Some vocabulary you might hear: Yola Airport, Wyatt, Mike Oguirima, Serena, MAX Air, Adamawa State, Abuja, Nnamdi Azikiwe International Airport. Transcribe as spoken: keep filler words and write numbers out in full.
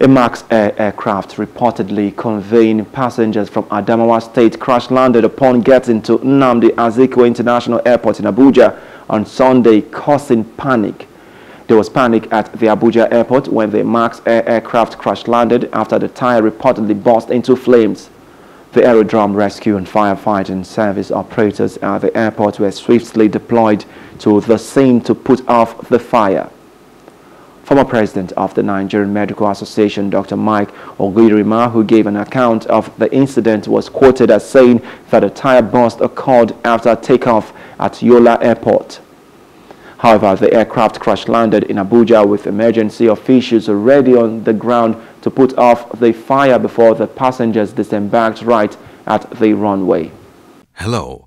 A MAX Air aircraft reportedly conveying passengers from Adamawa State crash-landed upon getting to Nnamdi Azikiwe International Airport in Abuja on Sunday, causing panic. There was panic at the Abuja airport when the MAX Air aircraft crash-landed after the tire reportedly burst into flames. The aerodrome rescue and firefighting service operators at the airport were swiftly deployed to the scene to put off the fire. Former president of the Nigerian Medical Association, Doctor Mike Oguirima, who gave an account of the incident, was quoted as saying that a tire burst occurred after takeoff at Yola Airport. However, the aircraft crash-landed in Abuja with emergency officials already on the ground to put off the fire before the passengers disembarked right at the runway. Hello.